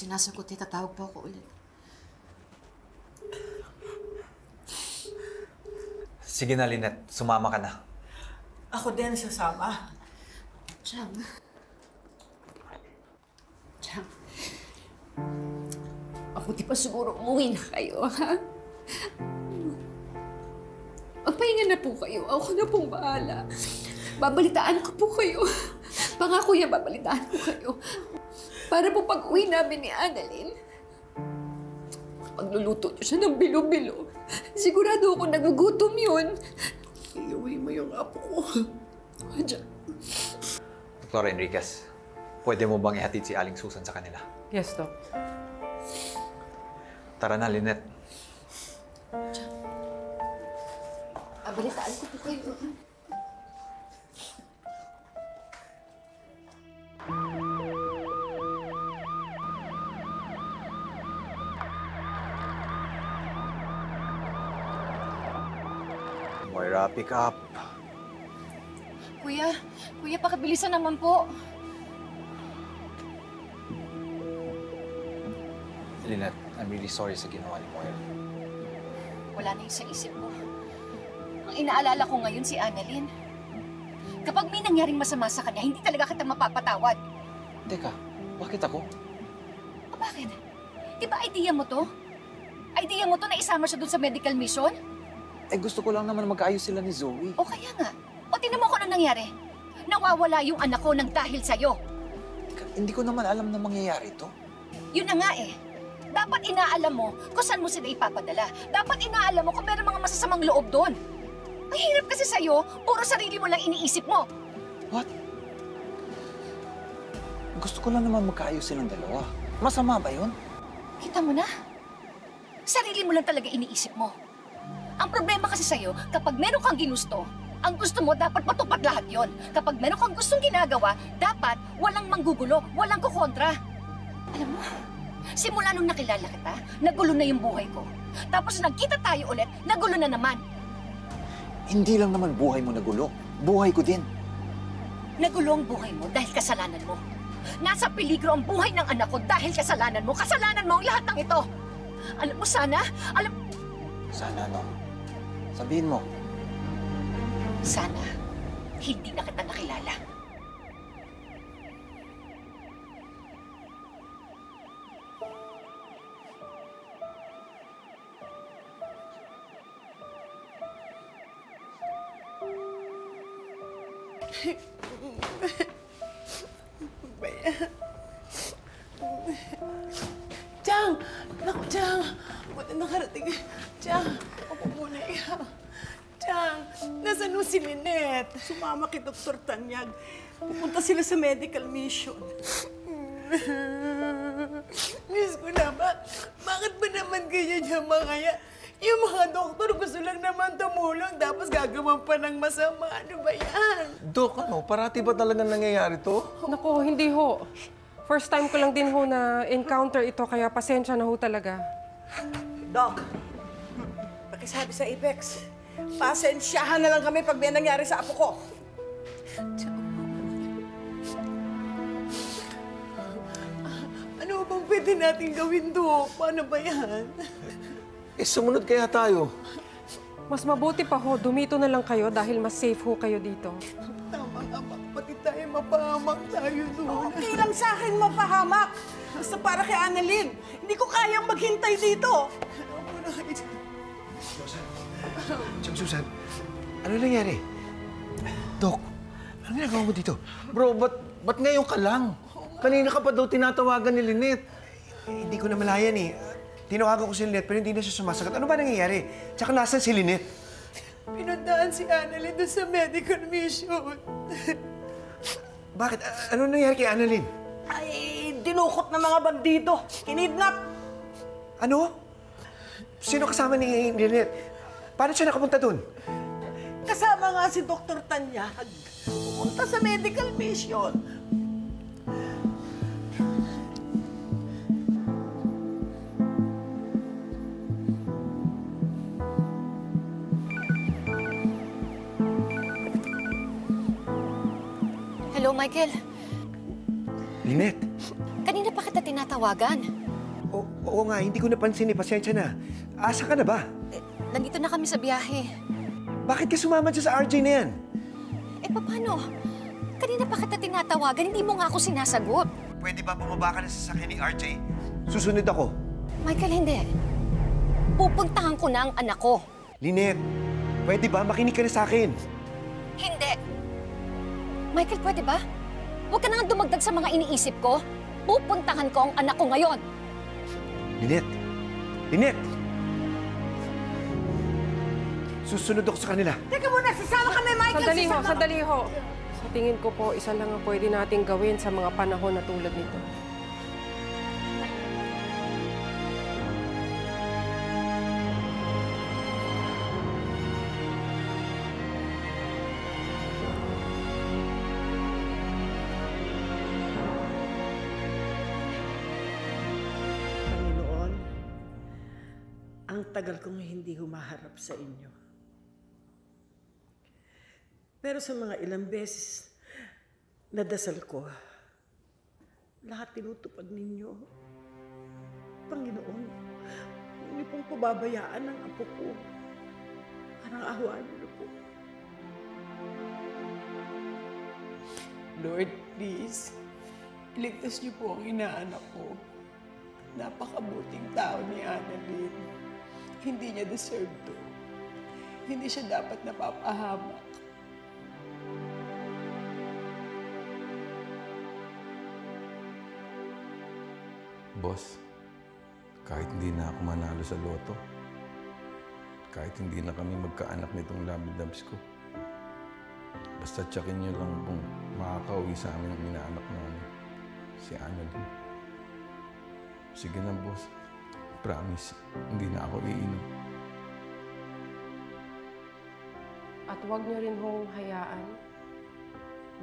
sinasagot niya, tatawag po ako ulit. Sige na, Lynette. Sumama ka na. Ako din sasama. Chang. Chang. Mabuti pa siguro umuwi na kayo, ha? Magpahinga na po kayo. Ako na pong bahala. Babalitaan ko po kayo. Pangako yan, babalitaan ko kayo. Para po pag-uwi namin ni Annalyn, pagluluto niyo siya ng bilo-bilo. Sigurado ako nagugutom yun. Iuwi mo yung apo ko. Diyan. Doktora Enriquez, pwede mo bang ihatid si Aling Susan sa kanila? Yes, Doc. Tara na, Lynette. Diyan. Abalitaan ko po kayo. Moira, pick up. Kuya, pakabilisan naman po. Lynette, I'm really sorry sa ginawa ni Moira. Wala na yung sa isip mo. Ang inaalala ko ngayon si Annalyn. Kapag may nangyaring masama sa kanya, hindi talaga kita mapapatawad. Teka, bakit ako? O bakit? Di ba idea mo to? Idea mo to na isama siya dun sa medical mission? Eh, gusto ko lang naman magkaayos sila ni Zoe. O kaya nga. O tingnan mo kung ano nangyari. Nawawala yung anak ko nang dahil sa'yo. Hindi ko naman alam na mangyayari ito. Yun na nga eh. Dapat inaalam mo kung saan mo sila ipapadala. Dapat inaalam mo kung meron mga masasamang loob doon. Ang hirap kasi sa'yo, puro sarili mo lang iniisip mo. What? Gusto ko lang naman magkaayos silang dalawa. Masama ba yun? Kita mo na. Sarili mo lang talaga iniisip mo. Ang problema kasi sa'yo, kapag meron kang ginusto, ang gusto mo dapat matupad lahat yon. Kapag meron kang gustong ginagawa, dapat walang manggugulo, walang kukontra. Alam mo, simula nung nakilala kita, nagulo na yung buhay ko. Tapos nagkita tayo ulit, nagulo na naman. Hindi lang naman buhay mo nagulo, buhay ko din. Nagulo ang buhay mo dahil kasalanan mo. Nasa peligro ang buhay ng anak ko dahil kasalanan mo. Kasalanan mo ang lahat ng ito. Alam mo sana, Sana no? Sabihin mo. Sana hindi na kita nakilala. Chang! Naku, Chang! Buti nakarating. Chang! Nasaan no si Lynette? Sumama kay Doktor Tanyag. Pupunta sila sa medical mission. Miss ko na ba? Bakit ba naman ganyan yung mga yan? Yung mga doktor gusto lang naman tumulong, tapos gagawin pa ng masama. Ano ba yan? Dok, ano? Parati ba talaga nangyayari to? Naku, hindi ho. First time ko lang din ho na encounter ito, kaya pasensya na ho talaga. Dok, pakisabi sa IBEX. Pasensyahan na lang kami pag may nangyari sa apo ko. Ano bang pwede natin gawin, Dok? Paano ba yan? Eh, sumunod kaya tayo. Mas mabuti pa ho, dumito na lang kayo dahil mas safe ho kayo dito. Tama, pati tayo mapahamak tayo doon. Okay lang sa akin mapahamak. Basta para kay Annalyn. Hindi ko kayang maghintay dito. Chang Susan, ano nangyari? Dok, ano nagawa mo dito? Bro, ba't ngayon ka lang? Kanina ka pa daw tinatawagan ni Lynette. Hindi ko na malayan eh. Tinawagan ko si Lynette pero hindi na siya sumasagot. Ano ba nangyayari? Tsaka nasan si Lynette? Pinundaan si Annalyn doon sa medical mission. Bakit? Ano nangyari kay Annalyn? Ay, dinukot ng mga bandido. Kinidnap. Ano? Sino kasama ni Lynette? Paano siya nakapunta doon? Kasama nga si Doktor Tanyag. Pumunta sa medical mission. Hello, Michael. Lynette. Kanina Kanina pa kita tinatawagan. Oo nga, hindi ko napansin eh. Pasensya na. Asa ka na ba? Nandito na kami sa biyahe. Bakit ka sumaman siya sa RJ na yan? Eh, paano? Kanina pa kita tinatawagan, hindi mo nga ako sinasagot. Pwede ba bumaba ka na sa sasakyan ni RJ? Susunod ako. Michael, hindi. Pupuntahan ko na ang anak ko. Lynette, pwede ba makinig ka na sa akin? Hindi. Michael, pwede ba? Huwag ka na nga dumagdag sa mga iniisip ko. Pupuntahan ko ang anak ko ngayon. Lynette! Lynette! Susunod ako sa kanila. Teka muna, sasama kami, Michael! Sandali ho, sandali ho. Sa tingin ko po, isa lang ang pwede nating gawin sa mga panahon na tulad nito. Ang tagal kong hindi humaharap sa inyo. Pero sa mga ilang beses nadasal ko, lahat tinutupad ninyo. Panginoon, hindi pong pababayaan ang apo ko. Parang ahuan niyo po. Lord, please, iligtas niyo po ang inaanak ko. Napakabuting tao ni Annalyn. Hindi niya deserve to. Hindi siya dapat napapahamak. Boss, kahit hindi na ako manalo sa loto, kahit hindi na kami magkaanak nitong labidabs ko, basta tsakin niyo lang kung makakauwi sa amin ang inaanak namin, si Annalyn. Sige na, boss. Promise, hindi na ako iinom. At huwag niyo rin hong hayaan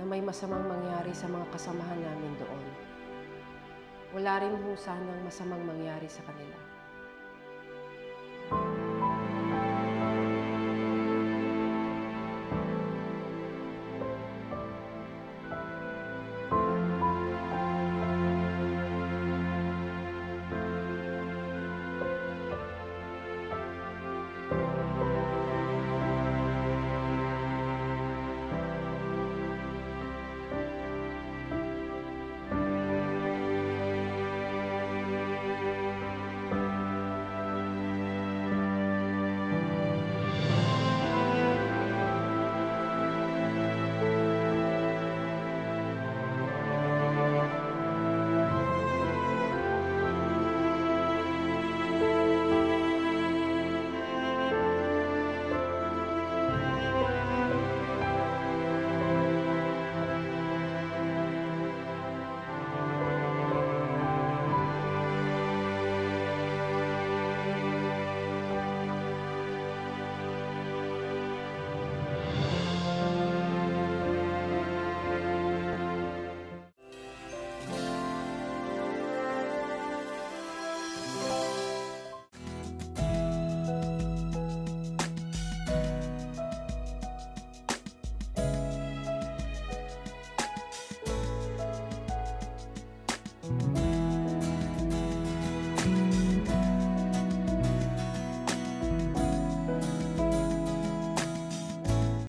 na may masamang mangyari sa mga kasamahan namin doon. Wala rin hong sanang masamang mangyari sa kanila.